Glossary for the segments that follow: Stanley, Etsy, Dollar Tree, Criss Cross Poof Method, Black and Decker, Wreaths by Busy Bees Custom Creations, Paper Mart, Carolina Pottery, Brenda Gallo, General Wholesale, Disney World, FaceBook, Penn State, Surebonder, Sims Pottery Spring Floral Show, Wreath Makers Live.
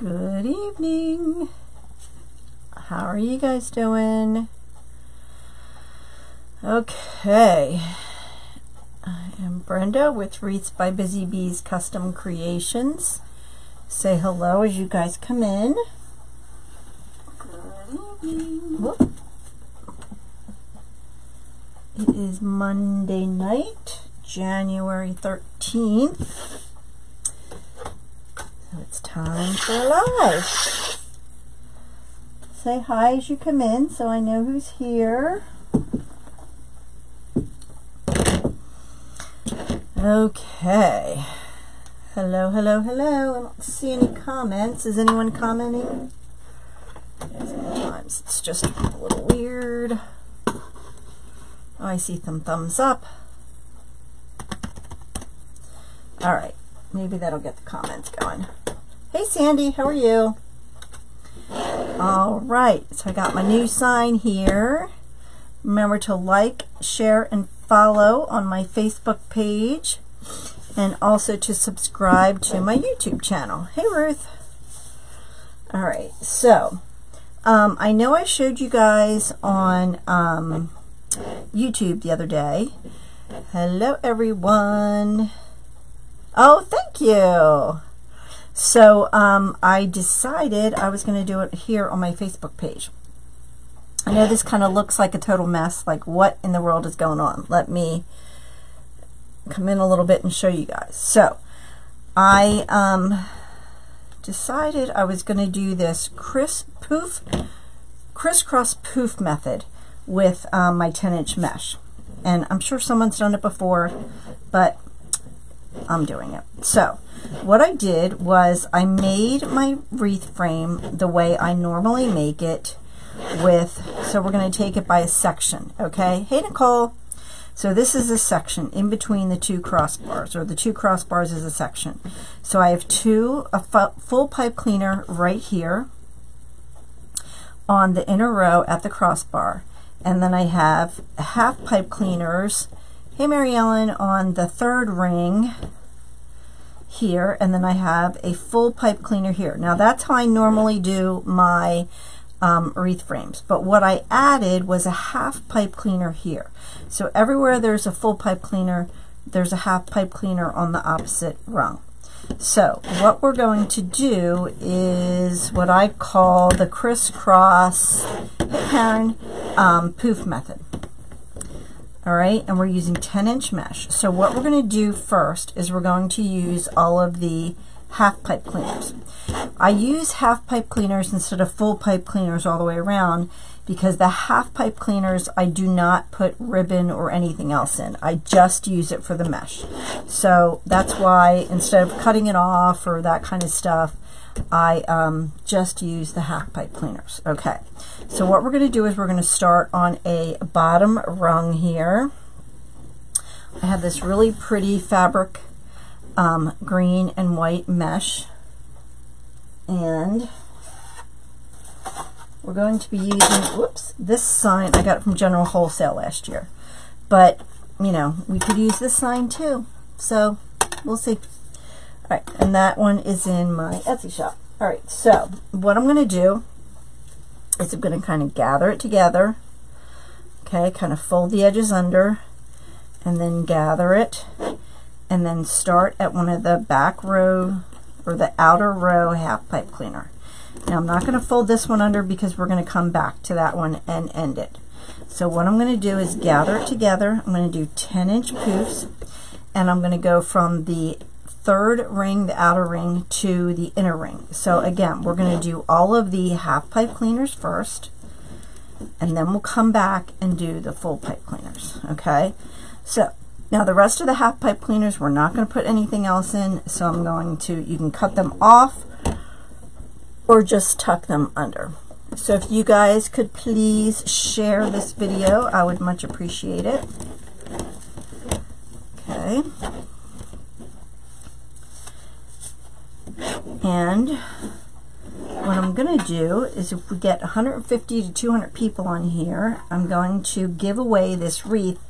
Good evening. How are you guys doing? Okay. I am Brenda with Wreaths by Busy Bees Custom Creations. Say hello as you guys come in. Good evening. Whoop. It is Monday night, January 13th. So it's time for live. Say hi as you come in so I know who's here. Okay. Hello, hello, hello. I don't see any comments. Is anyone commenting? Sometimes it's just a little weird. Oh, I see some thumbs up. All right, maybe that'll get the comments going. Hey Sandy, how are you? All right, so I got my new sign here. Remember to like, share, and follow on my Facebook page, and also to subscribe to my YouTube channel. Hey Ruth. All right, so I know I showed you guys on YouTube the other day. Hello everyone. Oh, thank you. So I decided I was going to do it here on my Facebook page. I know this kind of looks like a total mess, like what in the world is going on. Let me come in a little bit and show you guys. So I decided I was going to do this Criss Cross Poof Method with my 10-inch mesh, and I'm sure someone's done it before, but I'm doing it. So what I did was I made my wreath frame the way I normally make it with, so we're going to take it by a section, okay? Hey Nicole. So this is a section in between the two crossbars, or the two crossbars is a section. So I have a full pipe cleaner right here on the inner row at the crossbar, and then I have half pipe cleaners, hey Mary Ellen, on the third ring here, and then I have a full pipe cleaner here. Now that's how I normally do my wreath frames, but what I added was a half pipe cleaner here. So everywhere there's a full pipe cleaner, there's a half pipe cleaner on the opposite rung. So what we're going to do is what I call the crisscross, hey Karen, poof method. All right, and we're using 10-inch mesh. So what we're going to do first is we're going to use all of the half pipe cleaners. I use half pipe cleaners instead of full pipe cleaners all the way around, because the half pipe cleaners I do not put ribbon or anything else in. I just use it for the mesh. So that's why instead of cutting it off or that kind of stuff, I just use the half pipe cleaners. Okay, so what we're going to do is we're going to start on a bottom rung here. I have this really pretty fabric green and white mesh, and we're going to be using, whoops, this sign I got from General Wholesale last year, but you know, we could use this sign too, so we'll see. All right, and that one is in my Etsy shop. All right, so what I'm going to do is I'm going to kind of gather it together, okay, kind of fold the edges under, and then gather it, and then start at one of the back row or the outer row half pipe cleaner. Now I'm not going to fold this one under because we're going to come back to that one and end it. So what I'm going to do is gather it together. I'm going to do 10-inch poofs, and I'm going to go from the third ring, the outer ring, to the inner ring. So again, we're going to do all of the half pipe cleaners first, and then we'll come back and do the full pipe cleaners. Okay, so now the rest of the half pipe cleaners, we're not going to put anything else in, so I'm going to, you can cut them off or just tuck them under. So if you guys could please share this video, I would much appreciate it. Okay. And what I'm going to do is if we get 150 to 200 people on here, I'm going to give away this wreath,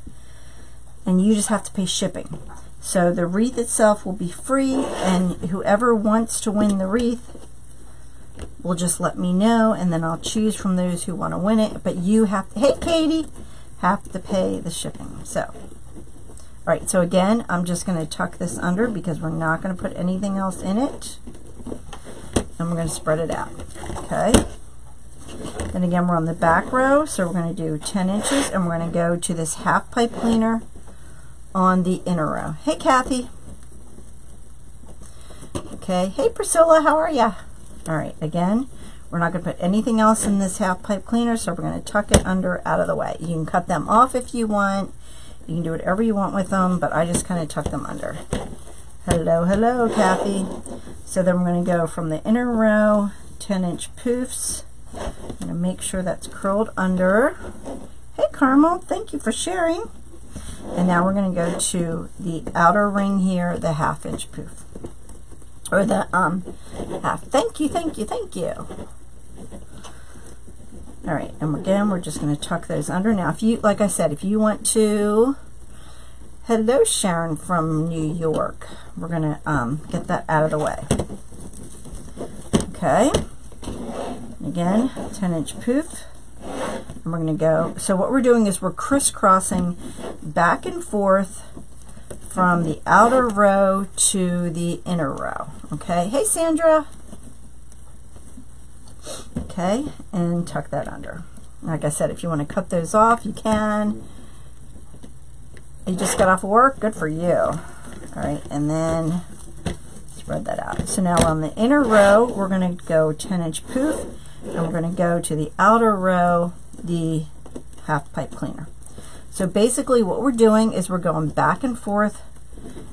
and you just have to pay shipping. So the wreath itself will be free, and whoever wants to win the wreath will just let me know, and then I'll choose from those who want to win it. But you have to, hey Katie, have to pay the shipping. So, alright, so again, I'm just going to tuck this under because we're not going to put anything else in it. And we're going to spread it out, okay? Then again, we're on the back row, so we're going to do 10 inches, and we're going to go to this half pipe cleaner on the inner row. Hey Kathy. Okay, hey Priscilla, how are ya? Alright, again, we're not going to put anything else in this half pipe cleaner, so we're going to tuck it under out of the way. You can cut them off if you want. You can do whatever you want with them, but I just kind of tuck them under. Hello, hello, Kathy. So then we're going to go from the inner row, 10-inch poofs. I'm going to make sure that's curled under. Hey, Carmel, thank you for sharing. And now we're going to go to the outer ring here, the half-inch poof. Or the half. Thank you, thank you, thank you. All right, and again, we're just going to tuck those under. Now, if you, like I said, if you want to, hello, Sharon from New York. We're going to get that out of the way. Okay. Again, 10-inch poof. And we're going to go, so what we're doing is we're crisscrossing back and forth from the outer row to the inner row. Okay, hey Sandra. Okay, and tuck that under. Like I said, if you want to cut those off, you can. You just got off work, good for you. All right, and then spread that out. So now on the inner row, we're going to go 10-inch poof, and we're going to go to the outer row, the half pipe cleaner. So basically what we're doing is we're going back and forth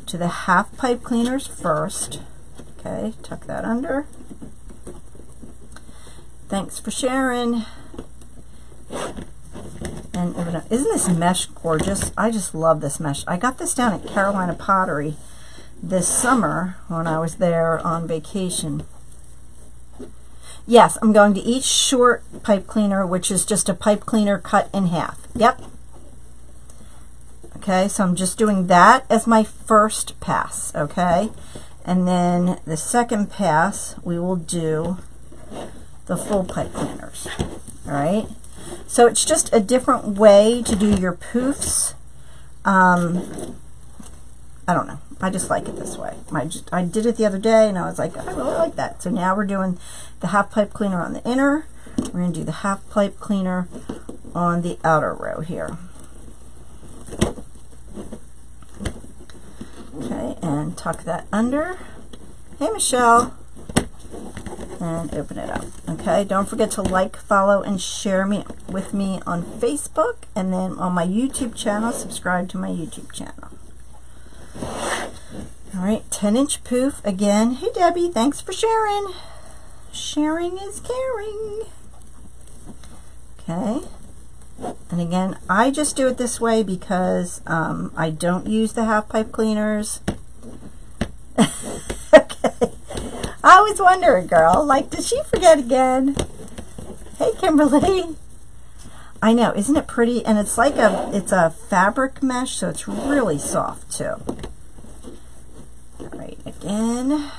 to the half pipe cleaners first. Okay, tuck that under. Thanks for sharing. And isn't this mesh gorgeous? I just love this mesh. I got this down at Carolina Pottery this summer when I was there on vacation. Yes, I'm going to each short pipe cleaner, which is just a pipe cleaner cut in half. Yep. Okay, so I'm just doing that as my first pass, okay? And then the second pass, we will do the full pipe cleaners, all right? So it's just a different way to do your poofs. I don't know, I just like it this way. I did it the other day and I was like, I really like that. So now we're doing the half pipe cleaner on the inner. We're gonna do the half pipe cleaner on the outer row here. Okay, and tuck that under. Hey, Michelle. And open it up. Okay, don't forget to like, follow, and share with me on Facebook, and then on my YouTube channel, subscribe to my YouTube channel. All right, 10-inch poof again. Hey, Debbie, thanks for sharing. Sharing is caring. Okay. And again, I just do it this way because I don't use the half pipe cleaners. Okay. I was wondering, girl, like, did she forget again? Hey, Kimberly. I know, isn't it pretty? And it's like it's a fabric mesh, so it's really soft too. All right, again.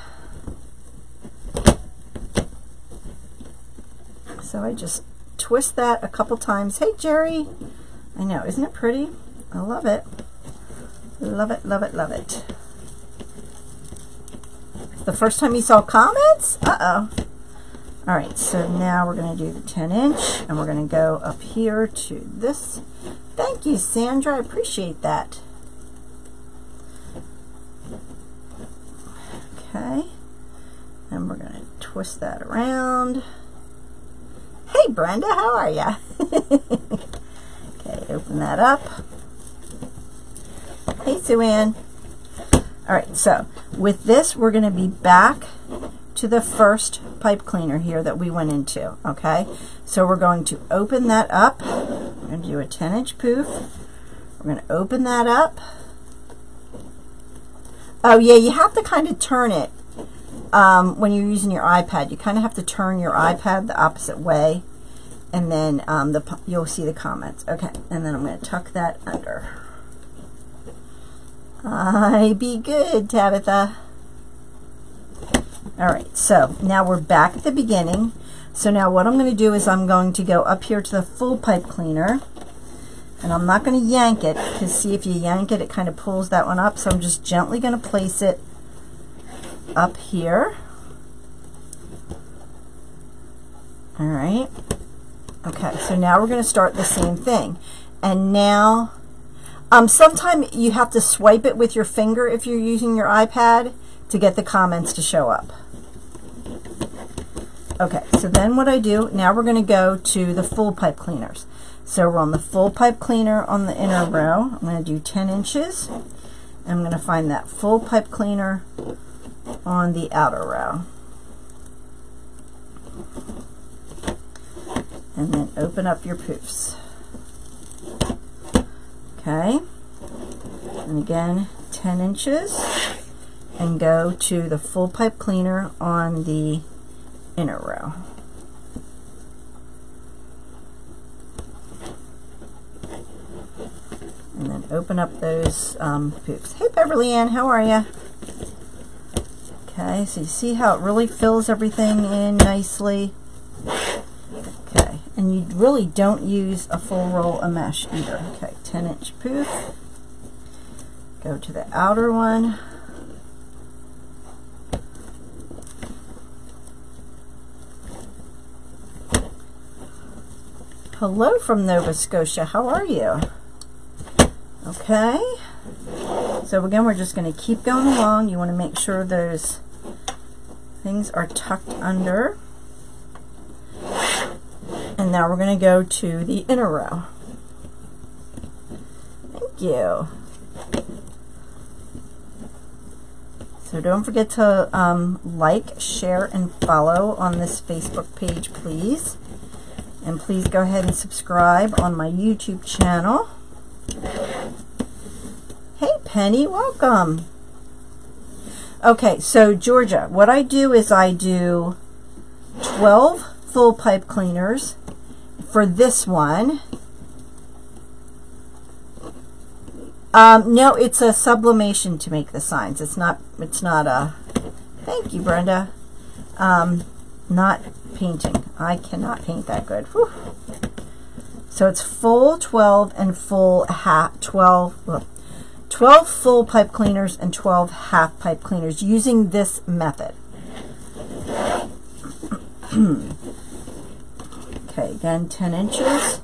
So I just twist that a couple times. Hey, Jerry. I know, isn't it pretty? I love it. Love it, love it, love it. The first time you saw comments? Uh-oh. All right, so now we're going to do the 10-inch, and we're going to go up here to this. Thank you, Sandra. I appreciate that. Okay. And we're going to twist that around. Hey, Brenda, how are ya? Okay, open that up. Hey, Sue Ann. All right, so with this, we're going to be back to the first pipe cleaner here that we went into, okay? So we're going to open that up. We're going to do a 10-inch poof. We're going to open that up. Oh, yeah, you have to kind of turn it. When you're using your iPad, you kind of have to turn your iPad the opposite way, and then you'll see the comments. Okay, and then I'm going to tuck that under. I be good, Tabitha. Alright, so now we're back at the beginning. So now what I'm going to do is I'm going to go up here to the full pipe cleaner, and I'm not going to yank it, because see, if you yank it, it kind of pulls that one up. So I'm just gently going to place it up here. Alright, okay, so now we're going to start the same thing. And now, sometimes you have to swipe it with your finger if you're using your iPad to get the comments to show up. Okay, so then what I do, now we're going to go to the full pipe cleaners. So we're on the full pipe cleaner on the inner row. I'm going to do 10 inches. I'm going to find that full pipe cleaner on the outer row. And then open up your poofs. Okay, and again 10 inches and go to the full pipe cleaner on the inner row. And then open up those poofs. Hey Beverly Ann, how are you? Okay, so you see how it really fills everything in nicely. Okay, and you really don't use a full roll of mesh either. Okay, 10-inch poof. Go to the outer one. Hello from Nova Scotia, how are you? Okay, so again, we're just going to keep going along. You want to make sure those things are tucked under. And now we're going to go to the inner row. Thank you. So don't forget to like, share, and follow on this Facebook page, please. And please go ahead and subscribe on my YouTube channel. Hey Penny, welcome. Okay, so Georgia, what I do is I do 12 full pipe cleaners for this one. No, it's a sublimation to make the signs. It's not a, thank you Brenda. Not painting. I cannot paint that good. Whew. So it's full 12 and full half 12 full pipe cleaners and 12 half pipe cleaners using this method. Okay, again 10 inches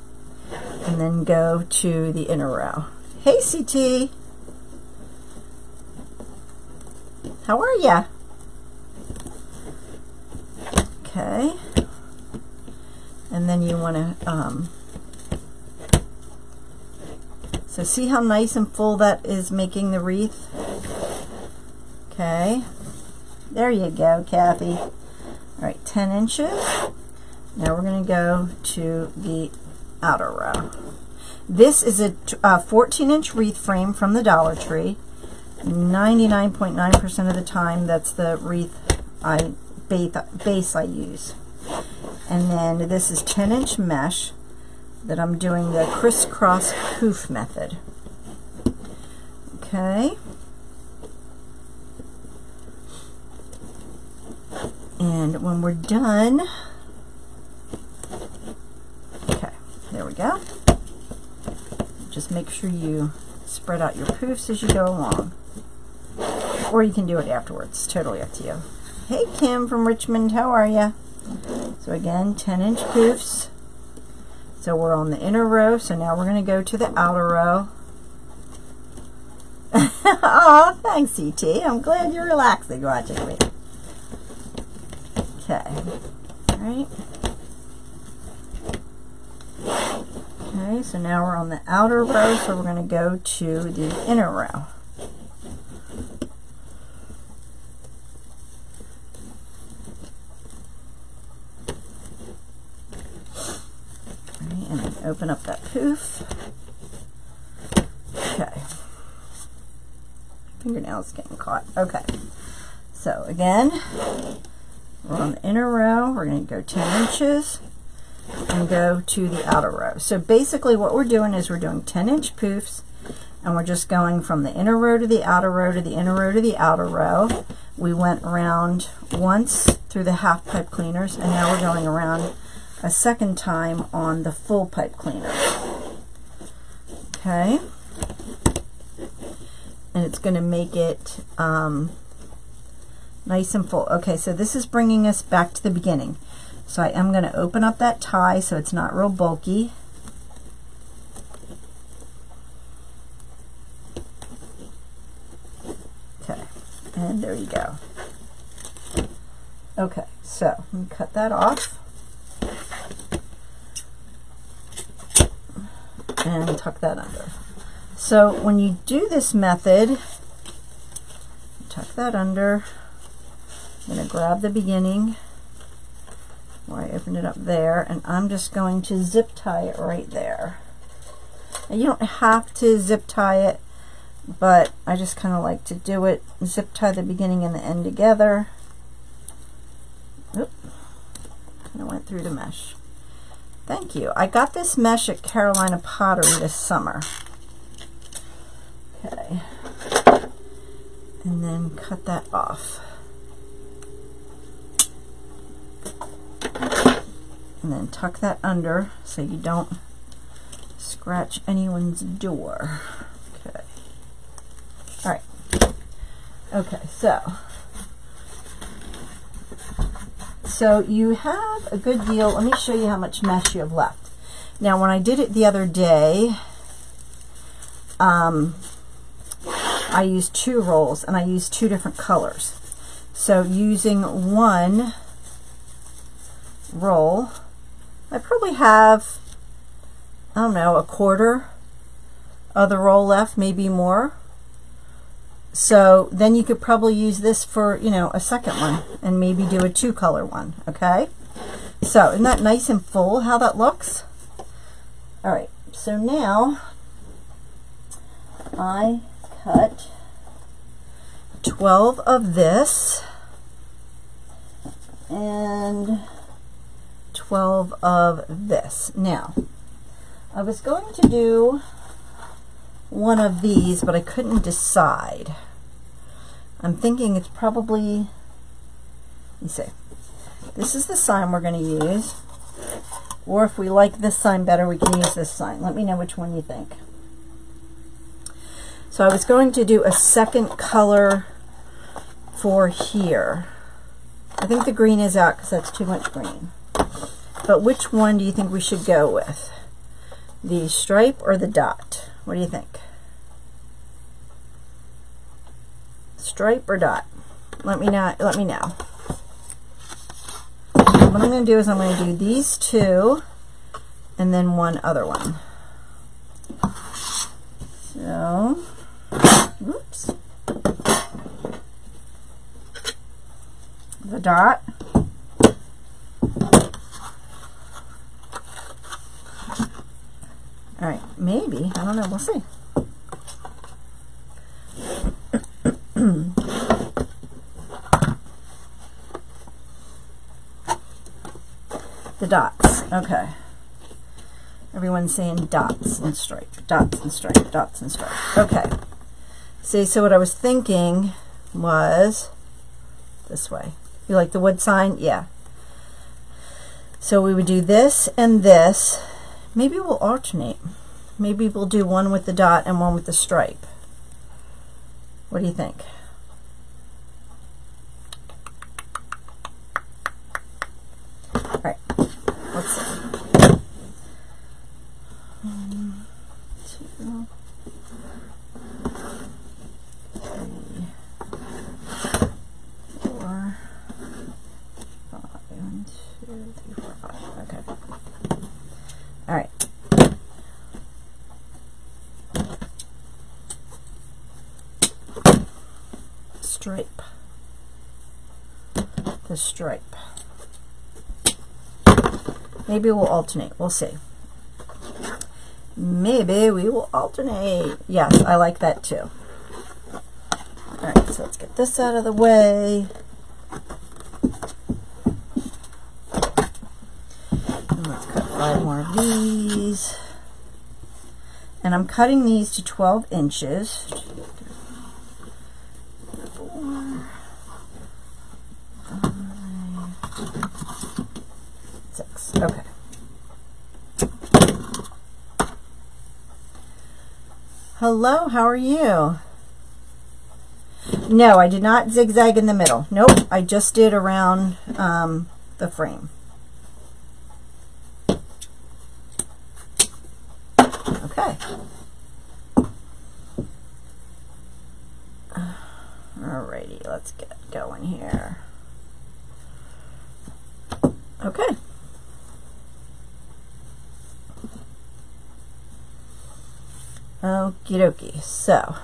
and then go to the inner row. Hey CT, how are ya? Okay, and then you want to, so see how nice and full that is making the wreath? Okay, there you go, Kathy. All right, 10 inches. Now we're going to go to the outer row. This is a 14-inch wreath frame from the Dollar Tree. 99.9% of the time, that's the wreath base I use. And then this is 10-inch mesh that I'm doing the Criss Cross Poof Method. Okay. And when we're done, okay, there we go. Just make sure you spread out your poofs as you go along. Or you can do it afterwards, totally up to you. Hey Kim from Richmond, how are ya? So again, 10-inch poofs. So we're on the inner row, so now we're going to go to the outer row. Aw, thanks CT, I'm glad you're relaxing watching me. Okay, alright. Okay, so now we're on the outer row, so we're going to go to the inner row. And then open up that poof. Okay. Fingernail's getting caught. Okay. So again, we're on the inner row. We're going to go 10 inches and go to the outer row. So basically what we're doing is we're doing 10-inch poofs, and we're just going from the inner row to the outer row to the inner row to the outer row. We went around once through the half pipe cleaners, and now we're going around a second time on the full pipe cleaner. Okay, and it's going to make it nice and full. Okay, so this is bringing us back to the beginning. So I am going to open up that tie so it's not real bulky. Okay, and there you go. Okay, so I'm going to cut that off and tuck that under. So when you do this method, tuck that under. I'm going to grab the beginning where I opened it up there, and I'm just going to zip tie it right there. And you don't have to zip tie it, but I just kind of like to do it. Zip tie the beginning and the end together. Oop. And I went through the mesh. Thank you. I got this mesh at Carolina Pottery this summer. Okay. And then cut that off. And then tuck that under so you don't scratch anyone's door. Okay. All right. Okay, so you have a good deal. Let me show you how much mesh you have left. Now, when I did it the other day, I used two rolls, and I used two different colors. So using one roll, I probably have, I don't know, a quarter of the roll left, maybe more. So then you could probably use this for, you know, a second one, and maybe do a two color one. Okay, so isn't that nice and full how that looks? All right, so now I cut 12 of this and 12 of this. Now, I was going to do one of these, but I couldn't decide. I'm thinking it's probably, let me see, this is the sign we're going to use, or if we like this sign better, we can use this sign. Let me know which one you think. So I was going to do a second color for here. I think the green is out because that's too much green. But which one do you think we should go with? The stripe or the dot? What do you think? Stripe or dot? Let me know. What I'm going to do is I'm going to do these two and then one other one. So, whoops. The dot. All right, maybe, I don't know, we'll see. The dots, okay. Everyone's saying dots and stripe, dots and stripe, dots and stripe. Okay, see, so what I was thinking was this way. You like the wood sign? Yeah. So we would do this and this. Maybe we'll alternate. Maybe we'll do one with the dot and one with the stripe. What do you think? All right, let's see. 1, 2, 3, 4, 1, 2, 3, 4, 5. Okay. All right. Stripe. The stripe. Maybe we'll alternate. We'll see. Maybe we will alternate. Yes, I like that too. All right, so let's get this out of the way. And let's cut 5 more of these. And I'm cutting these to 12 inches. 2, 3, 4, Hello, how are you? No, I did not zigzag in the middle. Nope, I just did around the frame. Okay. Alrighty, let's get going here. Okay. Okie dokie. So,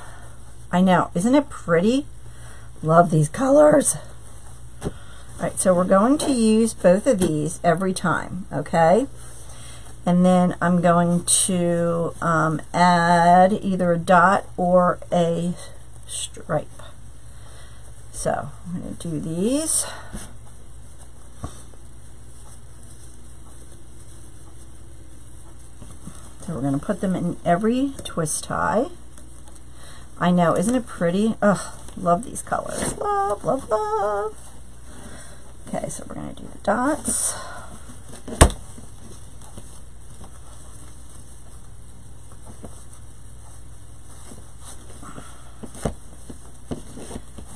I know. Isn't it pretty? Love these colors. All right, so we're going to use both of these every time, okay? And then I'm going to add either a dot or a stripe. So, I'm going to do these. So we're going to put them in every twist tie. I know, isn't it pretty? Ugh, love these colors. Love, love, love. Okay, so we're going to do the dots.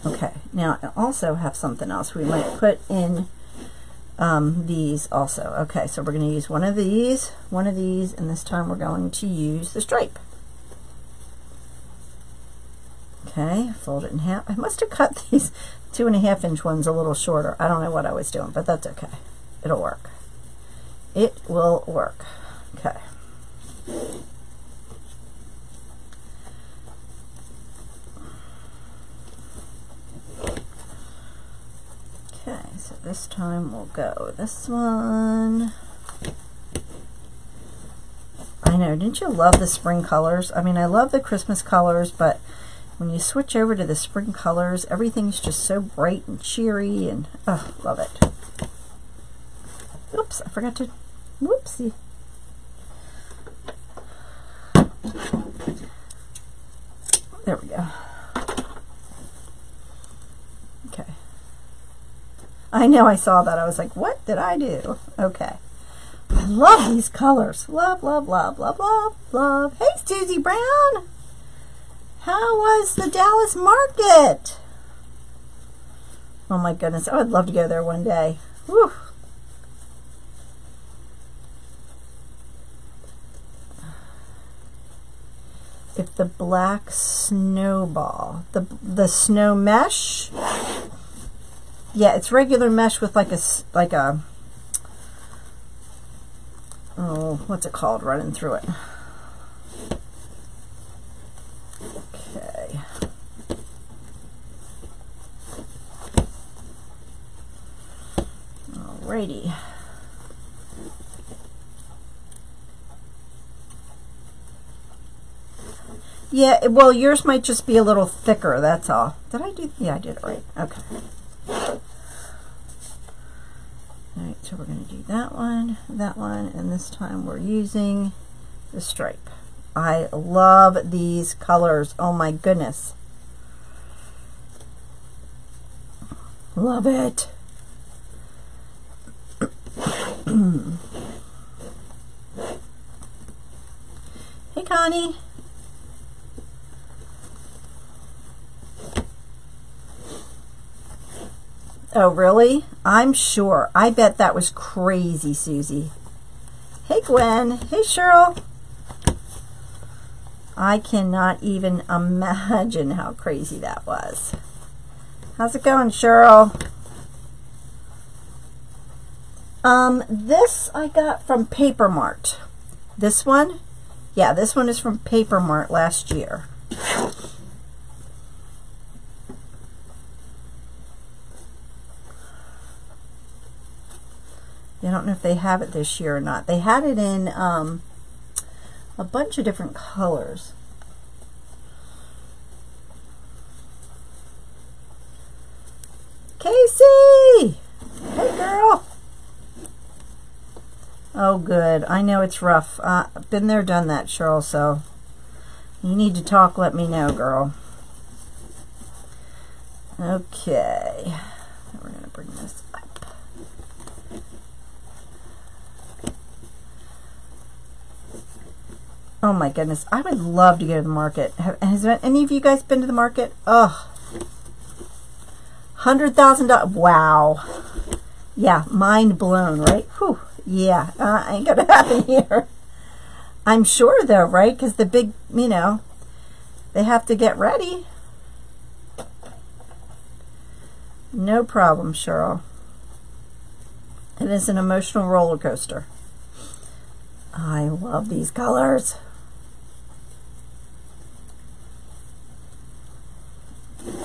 Okay, now I also have something else we might put in these also. Okay, so we're going to use one of these, and this time we're going to use the stripe. Okay, fold it in half. I must have cut these 2.5-inch ones a little shorter. I don't know what I was doing, but that's okay. It'll work. It will work. Okay. Okay, so this time we'll go this one. I know, didn't you love the spring colors? I mean, I love the Christmas colors, but when you switch over to the spring colors, everything's just so bright and cheery, and oh, love it. Oops, I forgot to, whoopsie. There we go. Okay. I know, I saw that. I was like, what did I do? Okay. I love these colors. Love, love, love, love, love, love. Hey, Susie Brown. How was the Dallas market? Oh, my goodness. I would love to go there one day. Whew. If the black snowball, the snow mesh... Yeah, it's regular mesh with like a oh, what's it called? Running through it. Okay. Alrighty. Yeah, well, yours might just be a little thicker. That's all. Did I do? Yeah, I did it right. Okay. Alright, so we're going to do that one, and this time we're using the stripe. I love these colors. Oh my goodness. Love it. Hey, Connie. Oh, really? I'm sure. I bet that was crazy, Susie. Hey, Gwen. Hey, Cheryl. I cannot even imagine how crazy that was. How's it going, Cheryl? This I got from Paper Mart. This one? Yeah, this one is from Paper Mart last year. I don't know if they have it this year or not. They had it in a bunch of different colors. Casey! Hey, girl! Oh, good. I know it's rough. I've been there, done that, Cheryl, so you need to talk, let me know, girl. Okay. We're going to bring this up. Oh my goodness, I would love to go to the market. Has any of you guys been to the market? Ugh. $100,000. Wow. Yeah, mind blown, right? Whew. Yeah, ain't gonna happen here. I'm sure though, right? Because the big, you know, they have to get ready. No problem, Cheryl. It is an emotional roller coaster. I love these colors.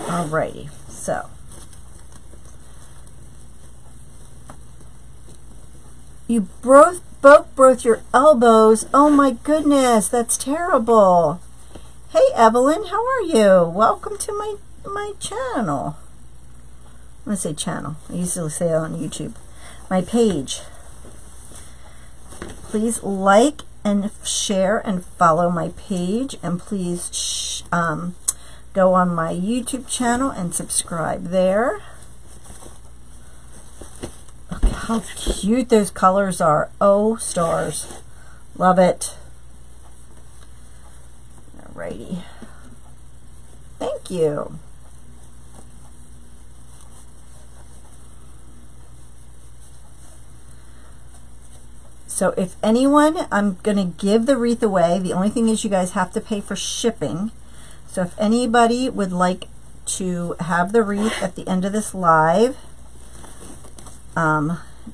Alrighty, so you both broke your elbows. Oh my goodness, that's terrible. Hey Evelyn, how are you? Welcome to my channel. I'm gonna say channel. I usually say it on YouTube. My page. Please like and share and follow my page, and please go on my YouTube channel and subscribe there. Look how cute those colors are. Oh, stars. Love it. Alrighty. Thank you. So if anyone, I'm going to give the wreath away. The only thing is you guys have to pay for shipping. So if anybody would like to have the wreath at the end of this live,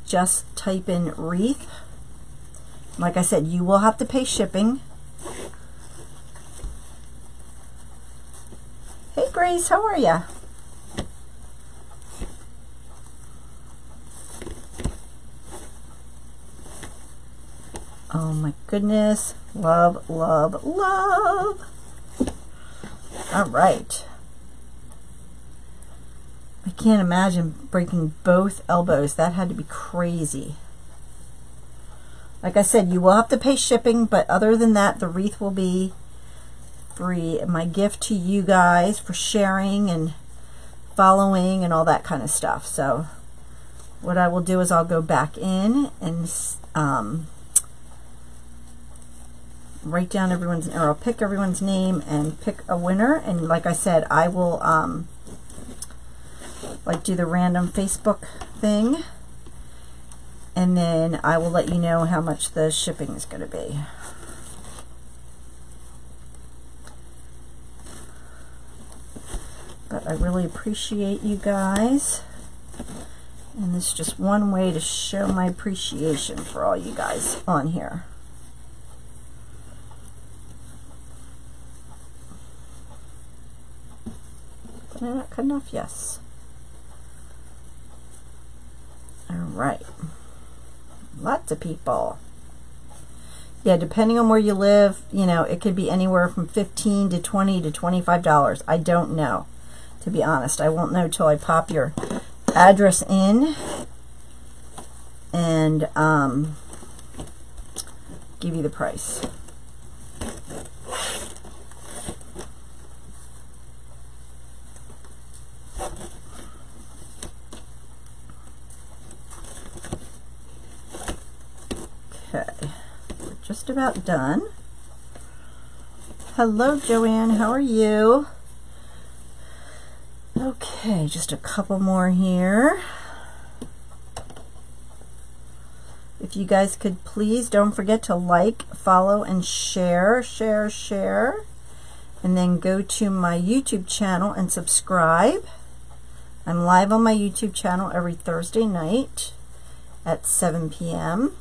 just type in wreath. Like I said, you will have to pay shipping. Hey Grace, how are ya? Oh my goodness. Love, love, love. All right. I can't imagine breaking both elbows. That had to be crazy. Like I said, you will have to pay shipping, but other than that, the wreath will be free. My gift to you guys for sharing and following and all that kind of stuff. So what I will do is I'll go back in and write down everyone's, or I'll pick everyone's name and pick a winner. And like I said, I will like do the random Facebook thing, and then I will let you know how much the shipping is going to be. But I really appreciate you guys, and this is just one way to show my appreciation for all you guys on here. Did I not cut enough? Yes. Alright. Lots of people. Yeah, depending on where you live, you know, it could be anywhere from $15 to $20 to $25. I don't know, to be honest. I won't know till I pop your address in and give you the price. Okay, we're just about done. Hello, Joanne, how are you? Okay, just a couple more here. If you guys could please don't forget to like, follow, and share. And then go to my YouTube channel and subscribe. I'm live on my YouTube channel every Thursday night at 7 p.m.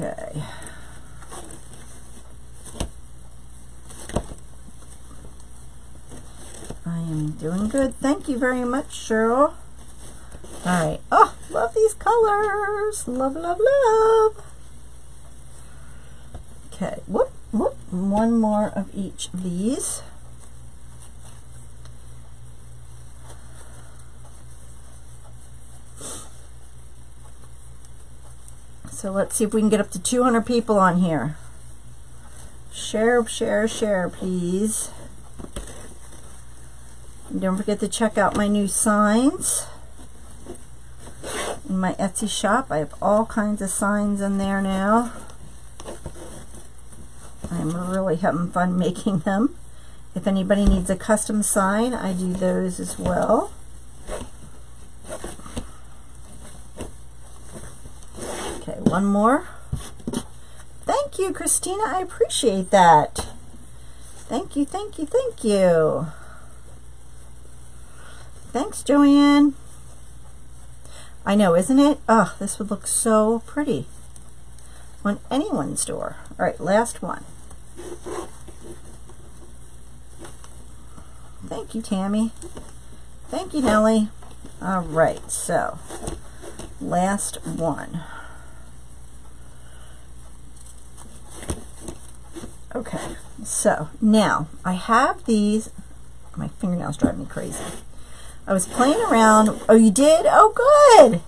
Okay. I am doing good. Thank you very much, Cheryl. All right. Oh, love these colors. Love, love, love. Okay. Whoop, whoop. One more of each of these. So let's see if we can get up to 200 people on here. Share, please. And don't forget to check out my new signs in my Etsy shop. I have all kinds of signs in there now. I'm really having fun making them. If anybody needs a custom sign, I do those as well. Okay, one more. Thank you, Christina. I appreciate that. Thank you. Thanks, Joanne. I know, isn't it? Oh, this would look so pretty on anyone's door. All right, last one. Thank you, Tammy. Thank you, Nellie. All right, so last one. Okay, so now I have these. My fingernails drive me crazy. I was playing around. Oh, you did? Oh, good.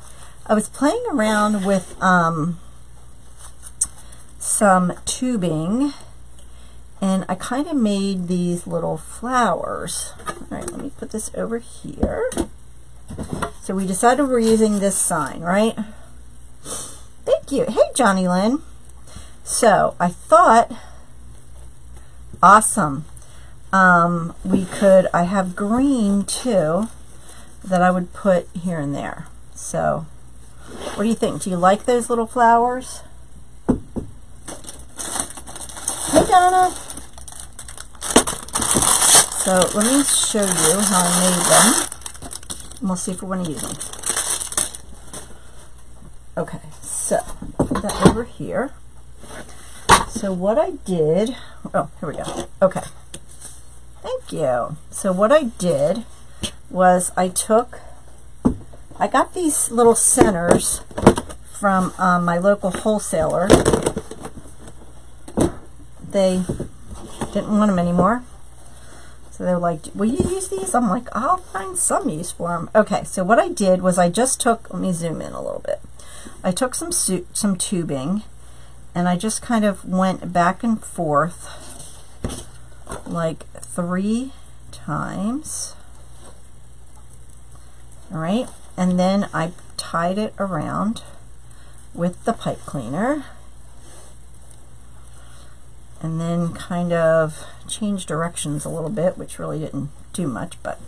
I was playing around with some tubing, and I kind of made these little flowers. All right, let me put this over here. So we decided we're using this sign, right? Thank you. Hey, Johnny Lynn. So I thought, awesome. We could, I have green too, that I would put here and there. So what do you think? Do you like those little flowers? Hey, Donna. So let me show you how I made them, and we'll see if we want to use them. Okay, so put that over here. So what I did, oh, here we go. Okay. Thank you. So what I did was I got these little centers from my local wholesaler. They didn't want them anymore. So they were like, will you use these? I'm like, I'll find some use for them. Okay, so what I did was I just took, let me zoom in a little bit. I took some tubing, and I just kind of went back and forth like 3 times. All right, and then I tied it around with the pipe cleaner, and then kind of changed directions a little bit, which really didn't do much, but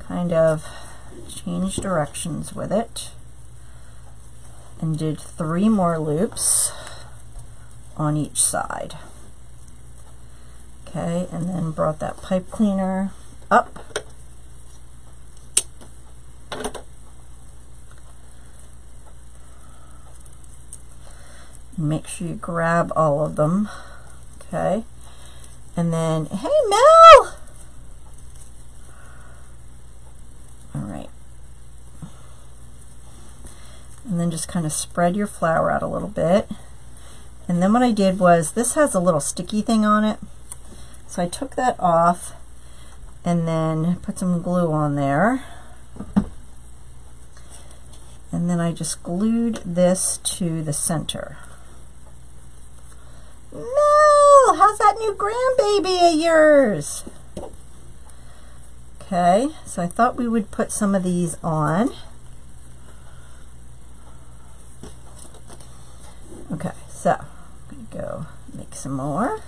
kind of changed directions with it, and did 3 more loops on each side. Okay, and then brought that pipe cleaner up. Make sure you grab all of them. Okay, and then, hey, Mel! All right. And then just kind of spread your flower out a little bit. And then what I did was, this has a little sticky thing on it. So I took that off and then put some glue on there. And then I just glued this to the center. Mel, how's that new grandbaby of yours? Okay, so I thought we would put some of these on. Okay, so I'm gonna go make some more.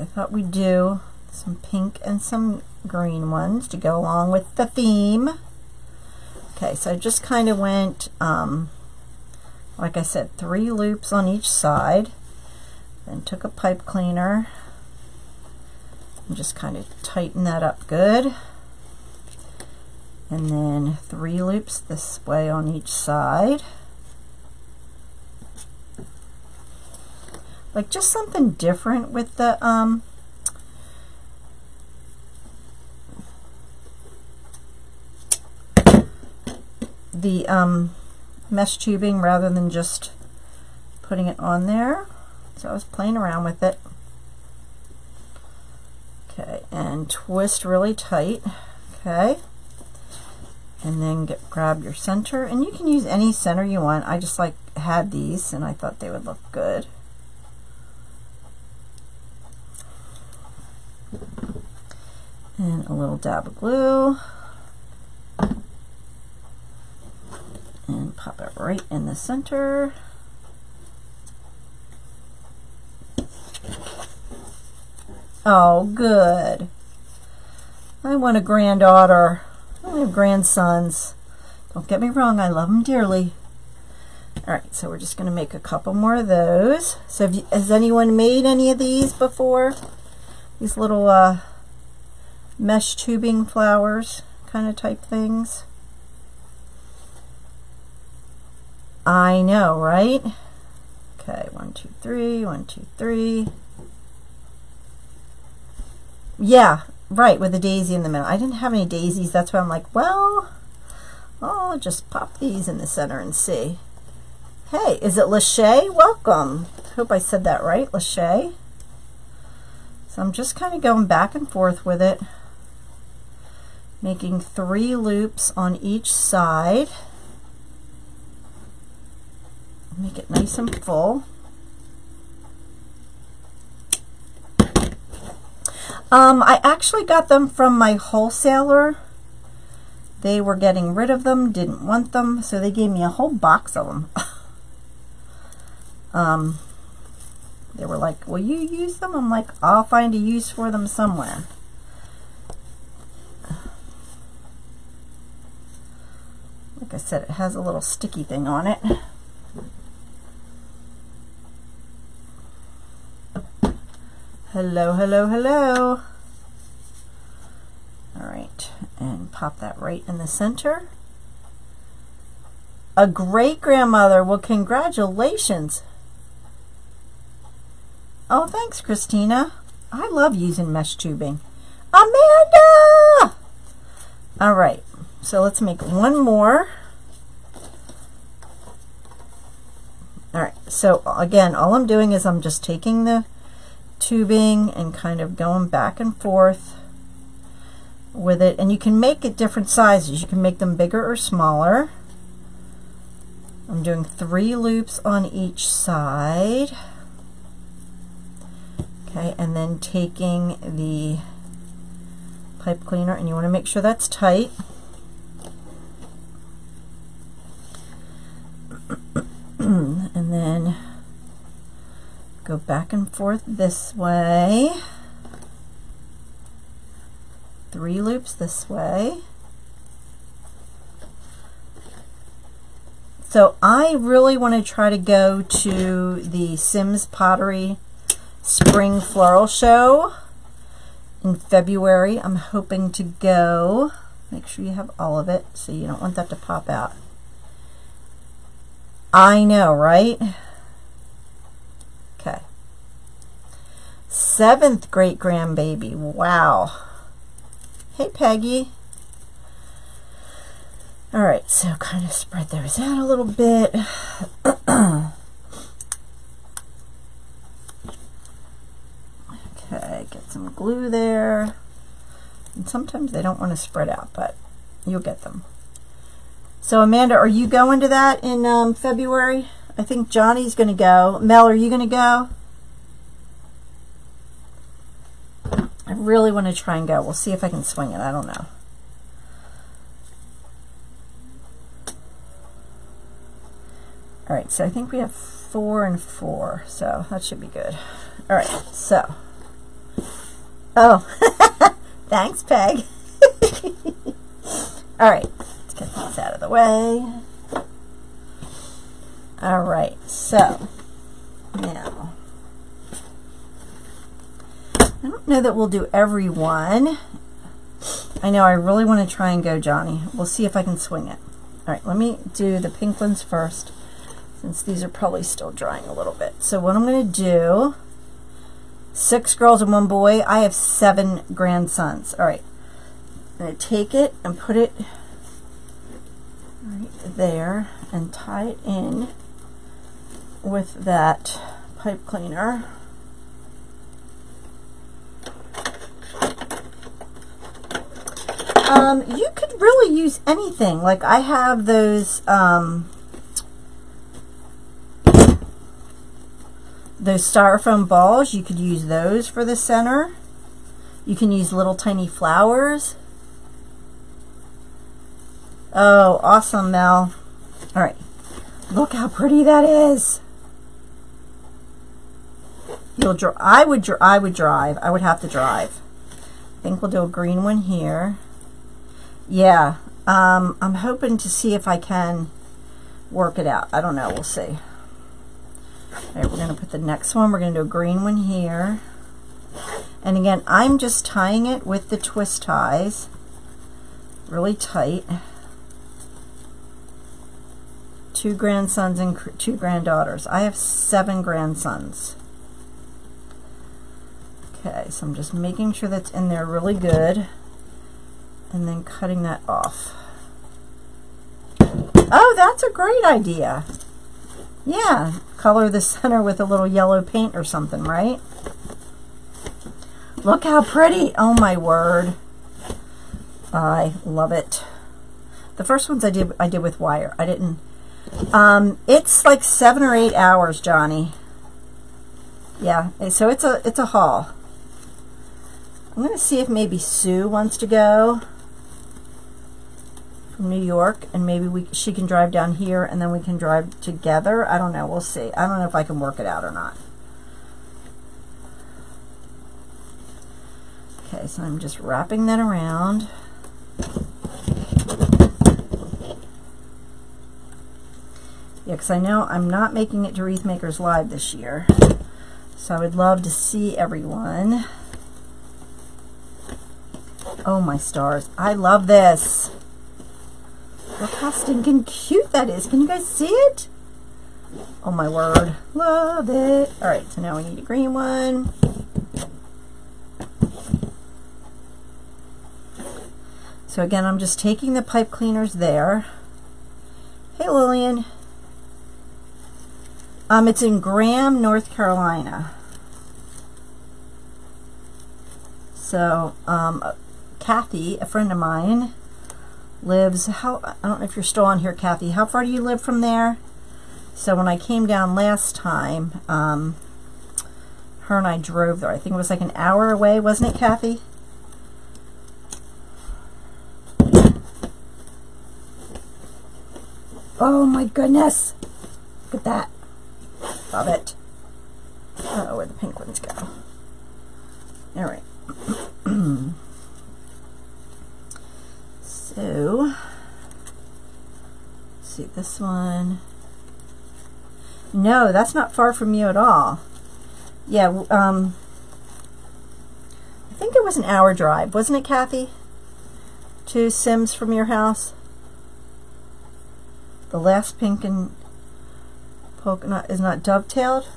I thought we'd do some pink and some green ones to go along with the theme. Okay, so I just kind of went, like I said, 3 loops on each side, then took a pipe cleaner and just kind of tighten that up good, and then 3 loops this way on each side. Like just something different with the mesh tubing rather than just putting it on there. So I was playing around with it. Okay, and twist really tight. Okay, and then grab your center, and you can use any center you want. I just had these, and I thought they would look good. and a little dab of glue, and pop it right in the center. Oh, good. I want a granddaughter. I only have grandsons. Don't get me wrong, I love them dearly. All right, so we're just going to make a couple more of those. So has anyone made any of these before? These little mesh tubing flowers kind of type things. I know, right? Okay, 1, 2, 3, 1, 2, 3. Yeah, right, with a daisy in the middle. I didn't have any daisies, that's why I'm like, well, I'll just pop these in the center and see. Hey, is it Lachey? Welcome. Hope I said that right, Lachey. So I'm just kind of going back and forth with it, making 3 loops on each side. Make it nice and full. I actually got them from my wholesaler. They were getting rid of them, didn't want them, so they gave me a whole box of them. They were like, will you use them? I'm like, I'll find a use for them somewhere. Like I said, it has a little sticky thing on it. Hello, hello, hello. All right, and pop that right in the center. A great-grandmother, well, congratulations. Oh, thanks, Christina. I love using mesh tubing. Amanda! All right, so let's make one more. All right, so again, all I'm doing is I'm just taking the tubing and kind of going back and forth with it, and you can make it different sizes. You can make them bigger or smaller. I'm doing 3 loops on each side. Okay, and then taking the pipe cleaner, and you want to make sure that's tight. And then go back and forth this way. 3 loops this way. So I really want to try to go to the Sims Pottery Spring Floral Show in February. I'm hoping to go. Make sure you have all of it, so you don't want that to pop out. I know, right? 7th great-grandbaby. Wow. Hey, Peggy. All right, so kind of spread those out a little bit. Okay, get some glue there. And sometimes they don't want to spread out, but you'll get them. So, Amanda, are you going to that in February? I think Johnny's going to go. Mel, are you going to go? I really want to try and go. We'll see if I can swing it. I don't know. All right, so I think we have 4 and 4, so that should be good. All right, so. Oh, thanks, Peg. All right, let's get these out of the way. All right, so now. I don't know that we'll do every one. I know I really want to try and go, Johnny. We'll see if I can swing it. All right, let me do the pink ones first, since these are probably still drying a little bit. So what I'm going to do, 6 girls and 1 boy. I have 7 grandsons. All right, I'm going to take it and put it right there and tie it in with that pipe cleaner. You could really use anything. Like I have those styrofoam balls. You could use those for the center. You can use little tiny flowers. Oh, awesome, Mel. All right, look how pretty that is. You'll draw. I would have to drive. I think we'll do a green one here. Yeah, I'm hoping to see if I can work it out. I don't know, we'll see. All right, we're gonna put the next one, we're gonna do a green one here. And again, I'm just tying it with the twist ties really tight. Two grandsons and two granddaughters. I have 7 grandsons. Okay, so I'm just making sure that's in there really good and then cutting that off. Oh, that's a great idea. Yeah, color the center with a little yellow paint or something, right? Look how pretty. Oh my word. I love it. The first ones I did with wire. I didn't. It's like 7 or 8 hours, Johnny. Yeah, so it's a haul. I'm going to see if maybe Sue wants to go from New York, and maybe she can drive down here, and then we can drive together. I don't know. We'll see. I don't know if I can work it out or not. Okay, so I'm just wrapping that around. Yeah, because I know I'm not making it to Wreath Makers Live this year, so I would love to see everyone. Oh my stars, I love this. Look how stinking cute that is. Can you guys see it? Oh my word, love it. All right, so now we need a green one. So again, I'm just taking the pipe cleaners there. Hey Lillian. It's in Graham, North Carolina. So, Kathy, a friend of mine, lives, I don't know if you're still on here, Kathy, how far do you live from there? So when I came down last time, her and I drove there. I think it was like an hour away, wasn't it, Kathy? Oh my goodness, look at that. Love it. Uh-oh, where the pink ones go. All right. So, let's see this one. No, that's not far from you at all. Yeah, I think it was an hour drive, wasn't it, Kathy? To Sims from your house. The last pink and polka dot is not dovetailed.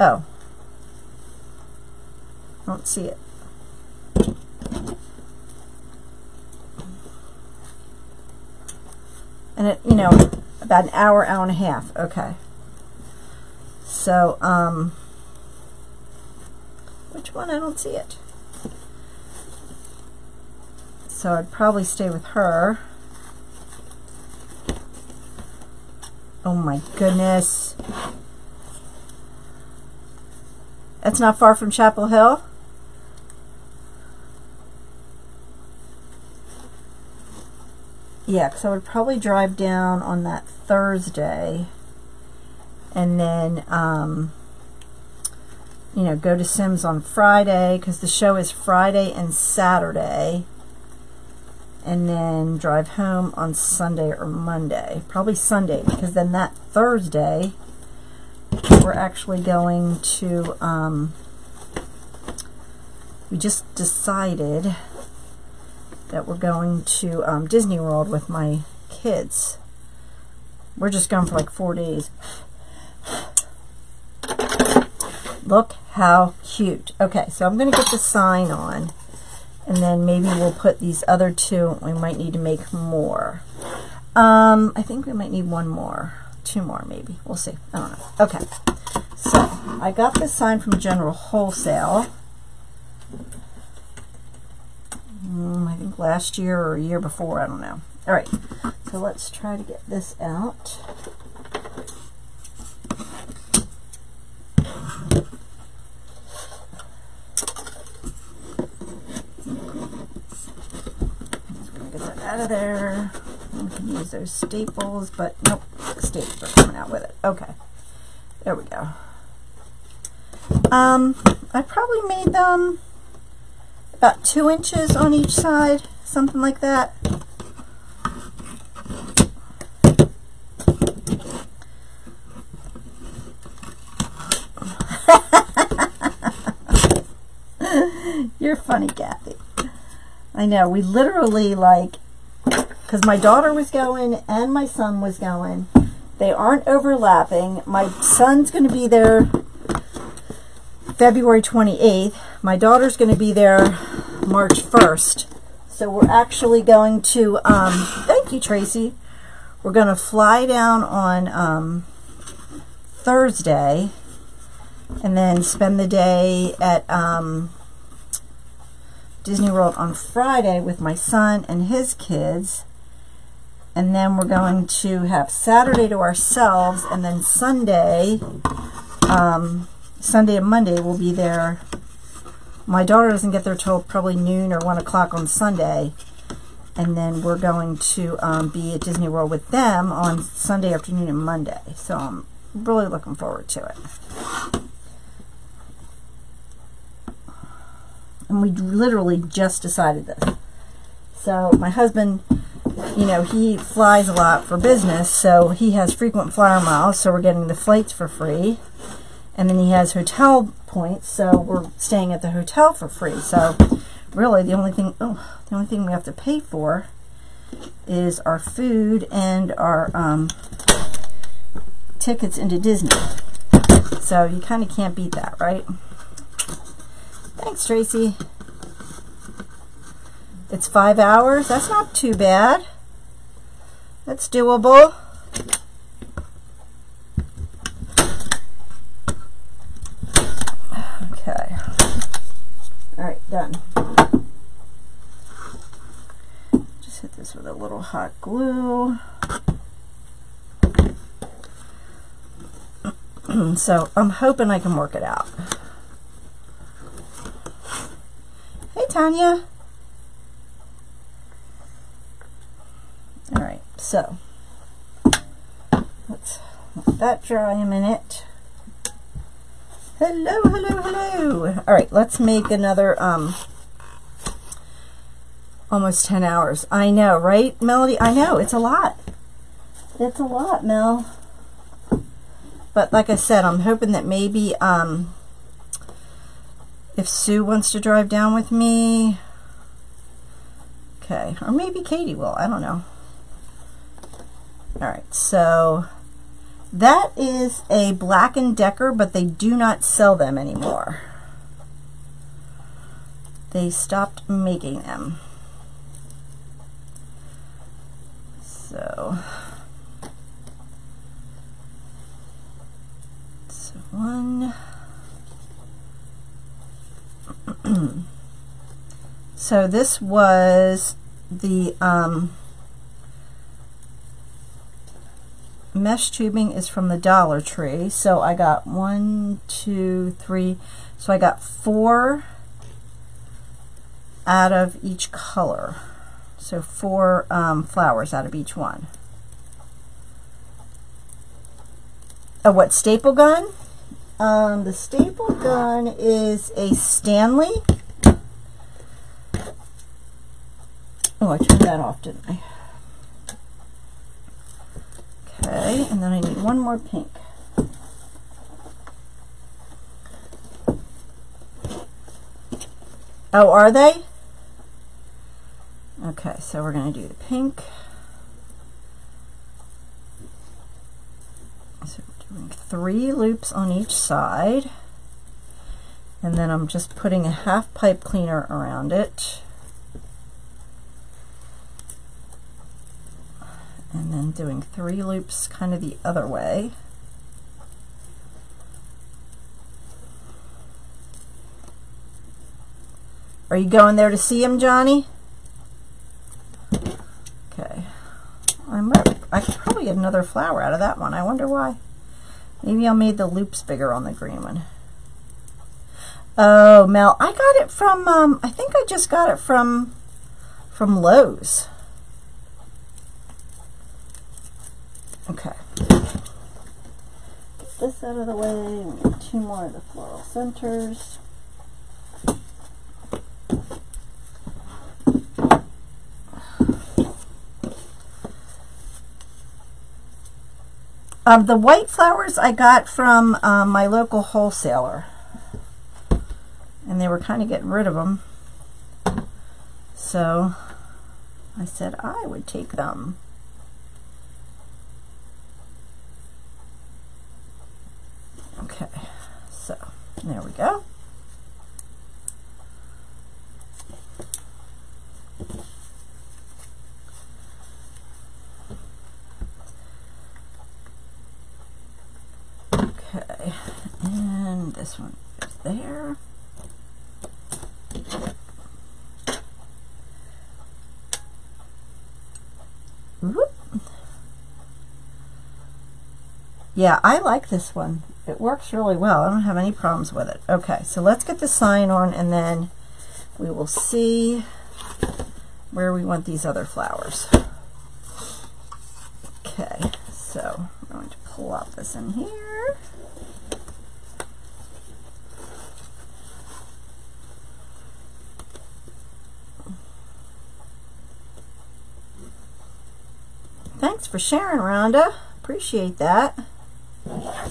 Oh, I don't see it. And it, you know, about an hour, hour and a half. Okay. So, which one? I don't see it. So I'd probably stay with her. Oh my goodness. That's not far from Chapel Hill. Yeah, because I would probably drive down on that Thursday and then, you know, go to Sims on Friday because the show is Friday and Saturday. And then drive home on Sunday or Monday. Probably Sunday, because then that Thursday, we're actually going to, we just decided that we're going to Disney World with my kids. We're just going for like 4 days. Look how cute. Okay, so I'm going to get the sign on. And then maybe we'll put these other 2. We might need to make more. I think we might need 1 more. 2 more maybe. We'll see. I don't know. Okay. So I got this sign from General Wholesale. I think last year or a year before. I don't know. All right. So let's try to get this out. out of there. We can use those staples, but nope, the staples are coming out with it. Okay, there we go. I probably made them about 2 inches on each side, something like that. You're funny, Kathy. I know, we literally, like, because my daughter was going and my son was going. They aren't overlapping. My son's going to be there February 28th. My daughter's going to be there March 1st. So we're actually going to, thank you, Tracy. We're going to fly down on Thursday and then spend the day at Disney World on Friday with my son and his kids, and then we're going to have Saturday to ourselves, and then Sunday and Monday we'll be there. My daughter doesn't get there till probably noon or 1 o'clock on Sunday, and then we're going to be at Disney World with them on Sunday afternoon and Monday, so I'm really looking forward to it. And we literally just decided this. So my husband, you know, he flies a lot for business, so he has frequent flyer miles, so we're getting the flights for free. And then he has hotel points, so we're staying at the hotel for free. So really the only thing we have to pay for is our food and our tickets into Disney. So you kind of can't beat that, right? Thanks, Tracy. It's 5 hours. That's not too bad. That's doable. Okay. All right, done. Just hit this with a little hot glue. So I'm hoping I can work it out. Hey, Tanya. All right, so let's let that dry a minute. Hello, hello, hello. All right, let's make another almost 10 hours. I know, right, Melody? I know, it's a lot. It's a lot, Mel. But like I said, I'm hoping that maybe if Sue wants to drive down with me, okay, or maybe Katie will, I don't know. All right, so that is a Black and Decker, but they do not sell them anymore. They stopped making them. So, one. So this was the mesh tubing is from the Dollar Tree. So I got 1, 2, 3. So I got 4 out of each color. So 4 flowers out of each one. Oh, what staple gun? The staple gun is a Stanley. Oh, I turned that off, didn't I? Okay, and then I need one more pink. Oh, are they? Okay, so we're going to do the pink. So we're doing 3 loops on each side. And then I'm just putting a half pipe cleaner around it. And then doing 3 loops kind of the other way. Are you going there to see him, Johnny? Okay. I could probably get another flower out of that one. I wonder why. Maybe I made the loops bigger on the green one. Oh, Mel, I got it from, I think I just got it from Lowe's. Okay. Get this out of the way. We need two more of the floral centers. The white flowers I got from my local wholesaler, and they were kind of getting rid of them, so I said I would take them. Okay, so there we go. And this one is there. Whoop. Yeah, I like this one. It works really well. I don't have any problems with it. Okay, so let's get the sign on, and then we will see where we want these other flowers. Okay, so we're going to pull out this in here. Thanks for sharing, Rhonda. Appreciate that. All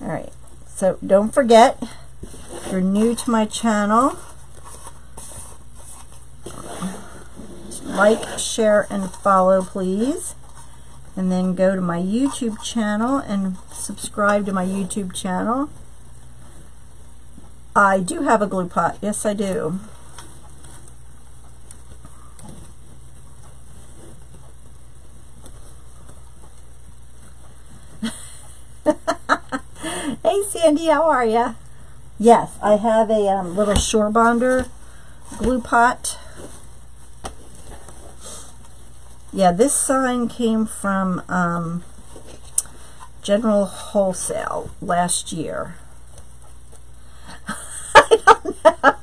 right, so don't forget, if you're new to my channel, like, share, and follow, please. And then go to my YouTube channel and subscribe to my YouTube channel. I do have a glue pot. Yes, I do. Hey Sandy, how are ya? Yes, I have a little Shore Bonder glue pot. Yeah, this sign came from General Wholesale last year. I don't know.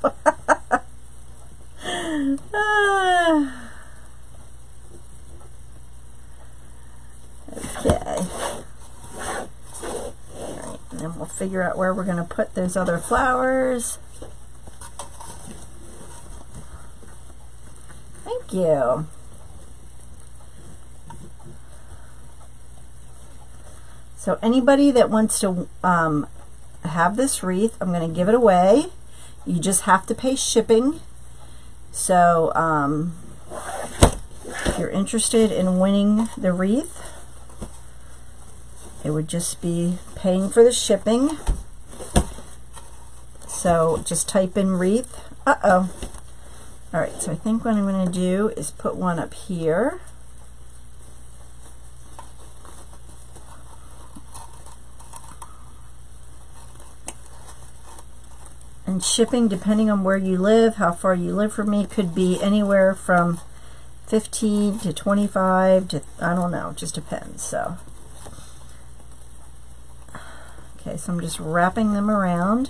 Okay. And then we'll figure out where we're going to put those other flowers. Thank you. So anybody that wants to have this wreath, I'm going to give it away. You just have to pay shipping. So if you're interested in winning the wreath, it would just be paying for the shipping. So just type in wreath. Uh-oh. All right, so I think what I'm going to do is put one up here. And shipping, depending on where you live, how far you live from me, could be anywhere from 15 to 25 to, I don't know, it just depends. So. Okay, so I'm just wrapping them around.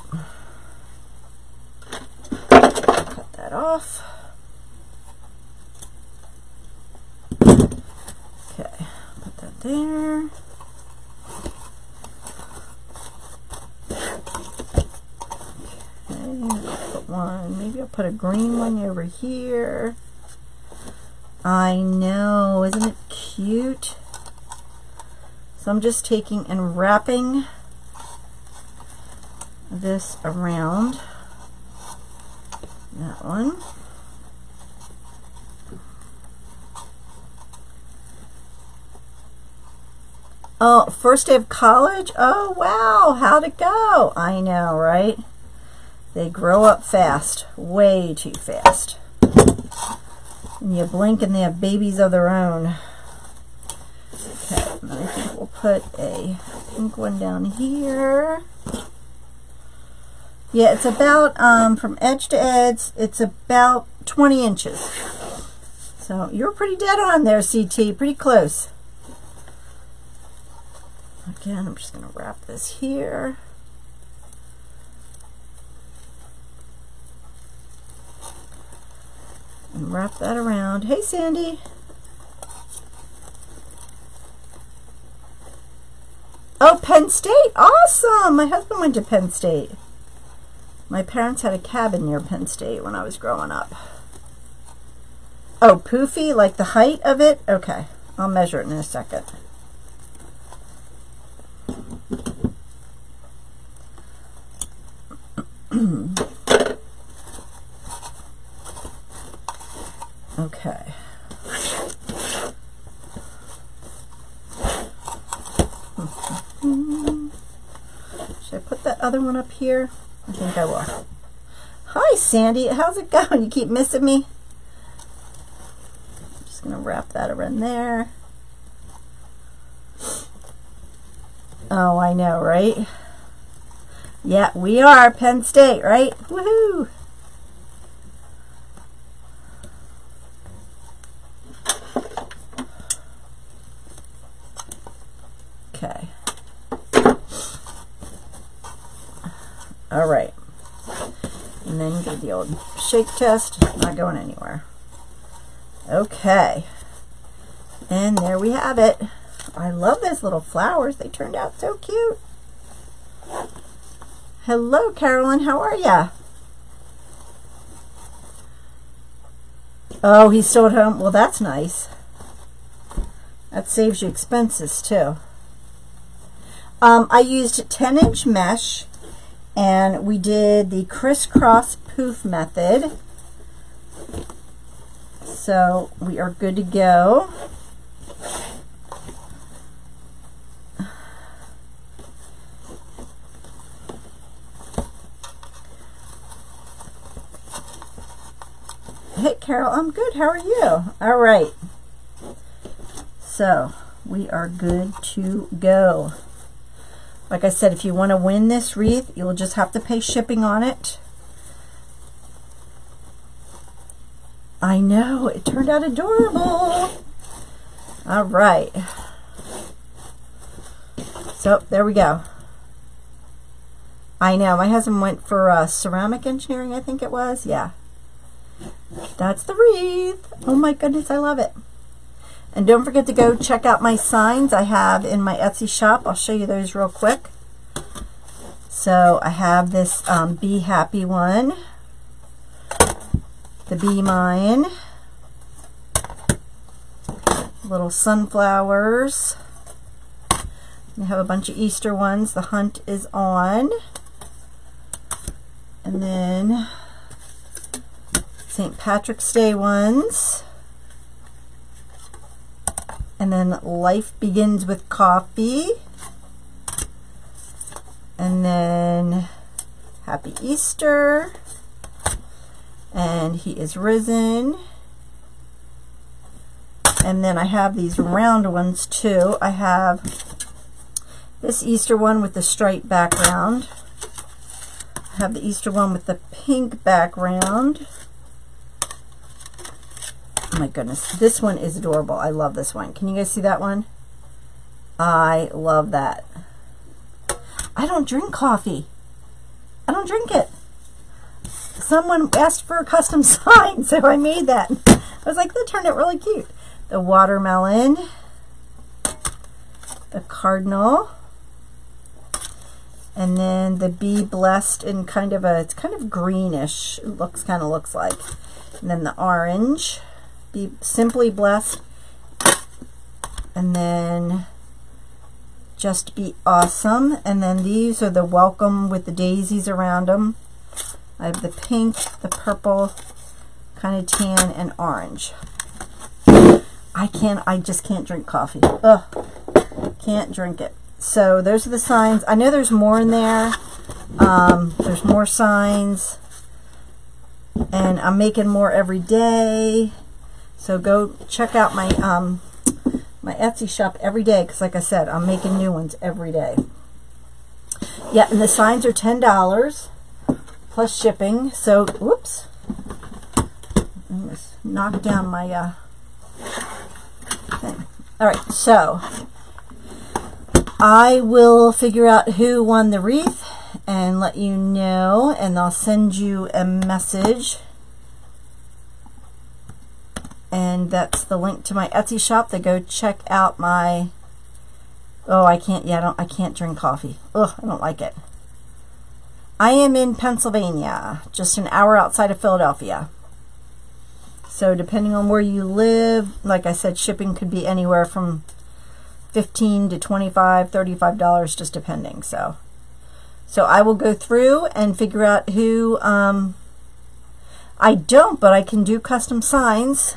Cut that off. Okay, put that there. Okay, put one, maybe I'll put a green one over here. I know, isn't it cute? So I'm just taking and wrapping this around that one. Oh, first day of college? Oh, wow, how'd it go? I know, right? They grow up fast, way too fast. And you blink and they have babies of their own. Okay, and I think we'll put a pink one down here. Yeah, it's about, from edge to edge, it's about 20 inches. So you're pretty dead on there, CT, pretty close. Again, I'm just going to wrap this here. and wrap that around. Hey, Sandy. Oh, Penn State. Awesome. My husband went to Penn State. My parents had a cabin near Penn State when I was growing up. Oh, poofy, like the height of it? Okay, I'll measure it in a second. Okay. Should I put that other one up here? I think I will. Hi, Sandy. How's it going? You keep missing me? I'm just going to wrap that around there. Oh, I know, right? Yeah, we are Penn State, right? Woohoo! Okay. All right. And then do the old shake test. Not going anywhere. Okay. And there we have it. I love those little flowers. They turned out so cute. Hello, Carolyn. How are ya? Oh, he's still at home. Well, that's nice. That saves you expenses, too. I used 10-inch mesh, and we did the Criss Cross Poof Method. So we are good to go. Hey, Carol, I'm good. How are you? All right. So we are good to go. Like I said, if you want to win this wreath, you'll just have to pay shipping on it. I know. It turned out adorable. All right. So there we go. I know. My husband went for ceramic engineering, I think it was. Yeah. That's the wreath. Oh my goodness, I love it. And don't forget to go check out my signs I have in my Etsy shop. I'll show you those real quick. So I have this Be Happy one, the Be Mine, little sunflowers. I have a bunch of Easter ones. The Hunt Is On. And then St. Patrick's Day ones, and then Life Begins with Coffee, and then Happy Easter, and He Is Risen. And then I have these round ones too. I have this Easter one with the striped background. I have the Easter one with the pink background. Oh my goodness, this one is adorable. I love this one. Can you guys see that one? I love that. I don't drink coffee. I don't drink it. Someone asked for a custom sign, so I made that. I was like, that turned out really cute. The watermelon, the cardinal, and then the Be Blessed in kind of a, it's kind of greenish. It looks, kind of looks like. And then the orange. Be Simply Blessed, and then Just Be Awesome. And then these are the Welcome with the daisies around them. I have the pink, the purple, kind of tan, and orange. I just can't drink coffee. Ugh, can't drink it. So those are the signs. I know there's more in there. There's more signs, and I'm making more every day. So go check out my my Etsy shop every day, because like I said, I'm making new ones every day. Yeah, and the signs are $10 plus shipping. So, whoops, I just knocked down my thing. All right, so I will figure out who won the wreath and let you know, and I'll send you a message. and that's the link to my Etsy shop. They go check out my, oh, I can't, yeah, I can't drink coffee. Ugh, I don't like it. I am in Pennsylvania, just an hour outside of Philadelphia. So depending on where you live, like I said, shipping could be anywhere from $15 to $25, $35, just depending. So I will go through and figure out who, I don't, but I can do custom signs.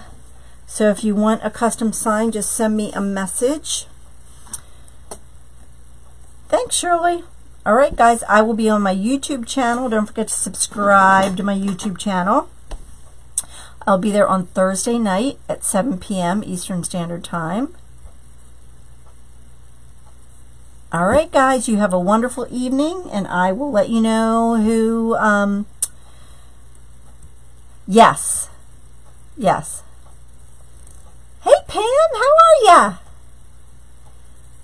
So if you want a custom sign, just send me a message. Thanks, Shirley. All right, guys, I will be on my YouTube channel. Don't forget to subscribe to my YouTube channel. I'll be there on Thursday night at 7 p.m. Eastern Standard Time. All right, guys, you have a wonderful evening, and I will let you know who, yes. Hey, Pam, how are ya?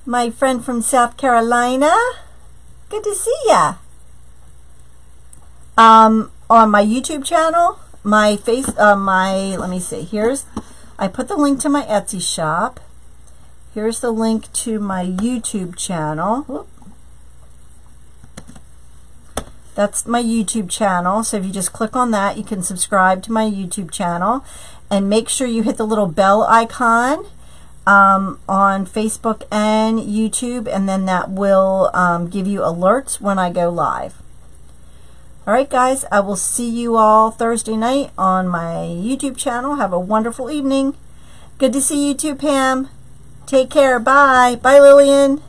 My friend from South Carolina. Good to see ya. On my YouTube channel, let me see, I put the link to my Etsy shop. Here's the link to my YouTube channel. Whoop. That's my YouTube channel. So if you just click on that, you can subscribe to my YouTube channel. And make sure you hit the little bell icon on Facebook and YouTube. And then that will give you alerts when I go live. All right, guys. I will see you all Thursday night on my YouTube channel. Have a wonderful evening. Good to see you too, Pam. Take care. Bye. Bye, Lillian.